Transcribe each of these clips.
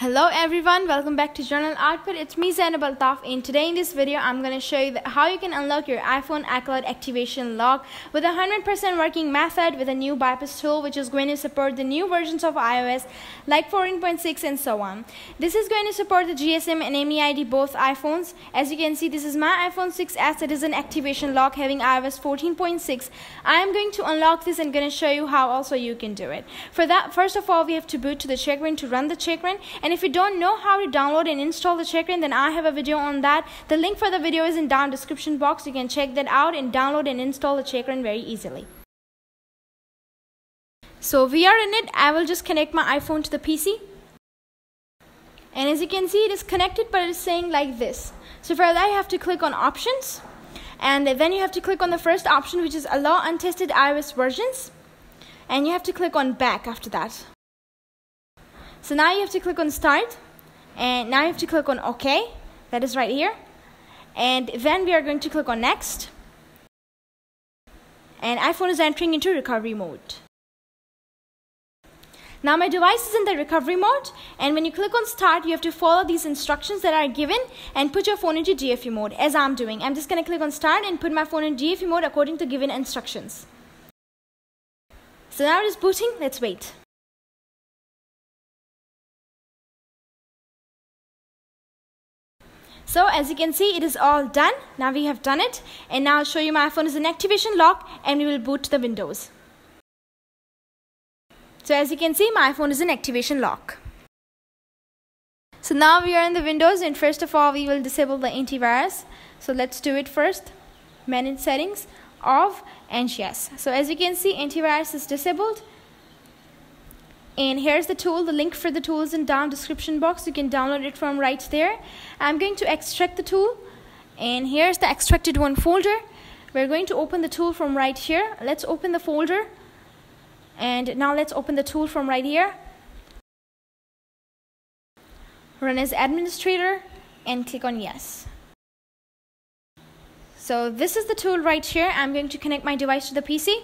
Hello everyone, welcome back to Journal Output. It's me Zana Baltaf, and today in this video I'm going to show you how you can unlock your iPhone iCloud activation lock with a 100% working method with a new bypass tool which is going to support the new versions of iOS like 14.6 and so on. This is going to support the GSM and MEID both iPhones. As you can see, this is my iPhone 6s. It is an activation lock having iOS 14.6. I am going to unlock this and going to show you how also you can do it. For that, first of all, we have to boot to the checkra1n to run the checkra1n. And if you don't know how to download and install the checkra1n, then I have a video on that. The link for the video is in down description box. You can check that out and download and install the checkra1n very easily. So we are in it. I will just connect my iPhone to the PC. And as you can see, it is connected, but it is saying like this. So for that, you have to click on options. And then you have to click on the first option, which is allow untested iOS versions. And you have to click on back after that. So now you have to click on start, and now you have to click on OK, that is right here, and then we are going to click on next, and iPhone is entering into recovery mode. Now my device is in the recovery mode, and when you click on start, you have to follow these instructions that are given and put your phone into DFU mode, as I'm doing. I'm just going to click on start and put my phone in DFU mode according to given instructions. So now it is booting, let's wait. So as you can see, it is all done. Now we have done it, and now I'll show you my iPhone is an activation lock, and we will boot to the Windows. So as you can see, my iPhone is an activation lock. So now we are in the Windows, and first of all, we will disable the antivirus. So let's do it first. Manage settings, off, and yes. So as you can see, antivirus is disabled. And here's the tool. The link for the tool is in down description box. You can download it from right there. I'm going to extract the tool. And here's the extracted one folder. We're going to open the tool from right here. Let's open the folder. And now let's open the tool from right here. Run as administrator and click on yes. So this is the tool right here. I'm going to connect my device to the PC.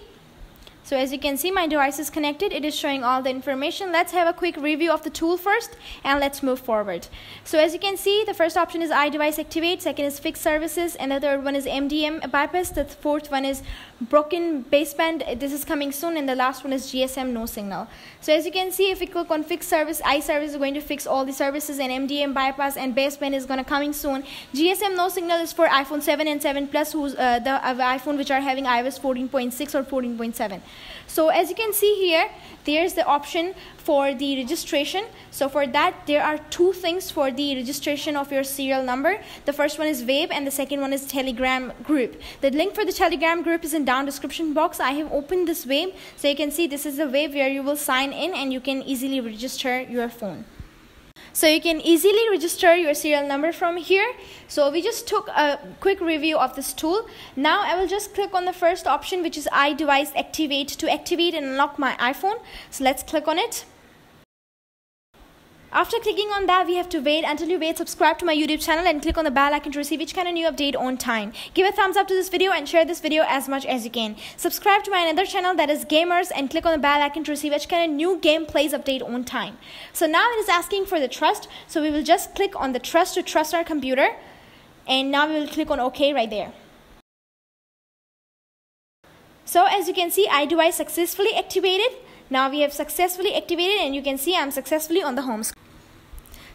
So as you can see, my device is connected. It is showing all the information. Let's have a quick review of the tool first, and let's move forward. So as you can see, the first option is iDevice Activate, second is Fixed Services, and the third one is MDM Bypass, the fourth one is Broken Baseband. This is coming soon, and the last one is GSM No Signal. So as you can see, if we click on Fixed Service, iService is going to fix all the services, and MDM Bypass and Baseband is going to coming soon. GSM No Signal is for iPhone 7 and 7 Plus, the iPhone which are having iOS 14.6 or 14.7. So as you can see here, there's the option for the registration. So for that, there are two things for the registration of your serial number. The first one is WAVE, and the second one is Telegram group. The link for the Telegram group is in down description box. I have opened this WAVE, so you can see this is the WAVE where you will sign in and you can easily register your phone. So you can easily register your serial number from here. So we just took a quick review of this tool. Now I will just click on the first option, which is iDevice Activate, to activate and unlock my iPhone. So let's click on it. After clicking on that, we have to wait. Until you wait, subscribe to my YouTube channel and click on the bell icon to receive each kind of new update on time. Give a thumbs up to this video and share this video as much as you can. Subscribe to my another channel, that is Gamers, and click on the bell icon to receive each kind of new gameplays update on time. So now it is asking for the trust. So we will just click on the trust to trust our computer. And now we will click on OK right there. So as you can see, iDevice successfully activated. Now we have successfully activated, and you can see I'm successfully on the home screen.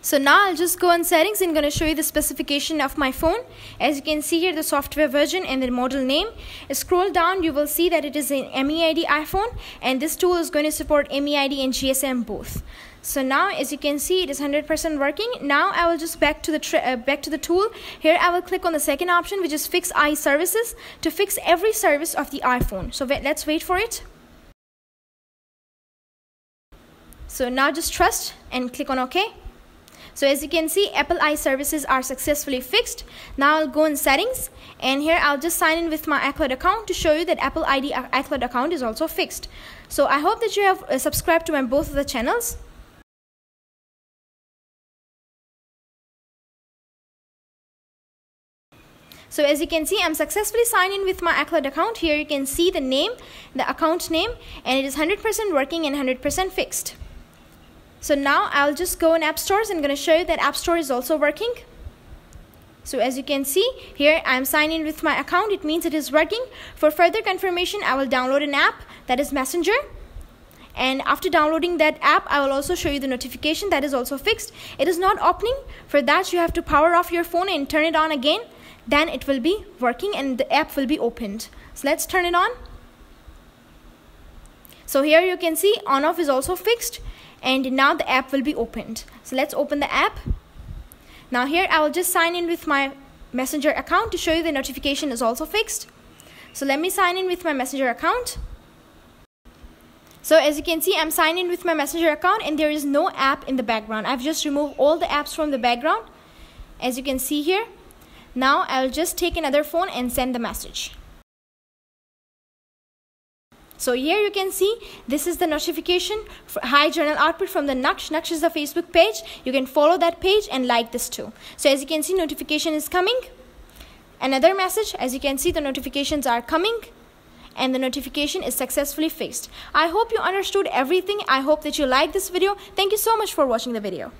So now I'll just go on settings and going to show you the specification of my phone. As you can see here, the software version and the model name. Scroll down, you will see that it is an MEID iPhone, and this tool is going to support MEID and GSM both. So now as you can see, it is 100% working. Now I will just back to the tool. Here I will click on the second option, which is Fix iServices, to fix every service of the iPhone. So let's wait for it. So now just trust and click on OK. So as you can see, Apple iServices are successfully fixed. Now I'll go in settings, and here I'll just sign in with my iCloud account to show you that Apple ID iCloud account is also fixed. So I hope that you have subscribed to my both of the channels. So as you can see, I'm successfully signed in with my iCloud account. Here you can see the name, the account name, and it is 100% working and 100% fixed. So now I'll just go in App Stores and going to show you that App Store is also working. So as you can see here, I'm signed in with my account. It means it is working. For further confirmation, I will download an app, that is Messenger. And after downloading that app, I will also show you the notification that is also fixed. It is not opening. For that, you have to power off your phone and turn it on again. Then it will be working and the app will be opened. So let's turn it on. So here you can see on off is also fixed. And now the app will be opened. So let's open the app. Now here I will just sign in with my Messenger account to show you the notification is also fixed. So let me sign in with my Messenger account. So as you can see, I'm signed in with my Messenger account and there is no app in the background. I've just removed all the apps from the background, as you can see here. Now I'll just take another phone and send the message. So here you can see this is the notification for high journal output from the Naqsh. Naqsh is the Facebook page. You can follow that page and like this too. So as you can see, notification is coming. Another message, as you can see, the notifications are coming and the notification is successfully fixed. I hope you understood everything. I hope that you like this video. Thank you so much for watching the video.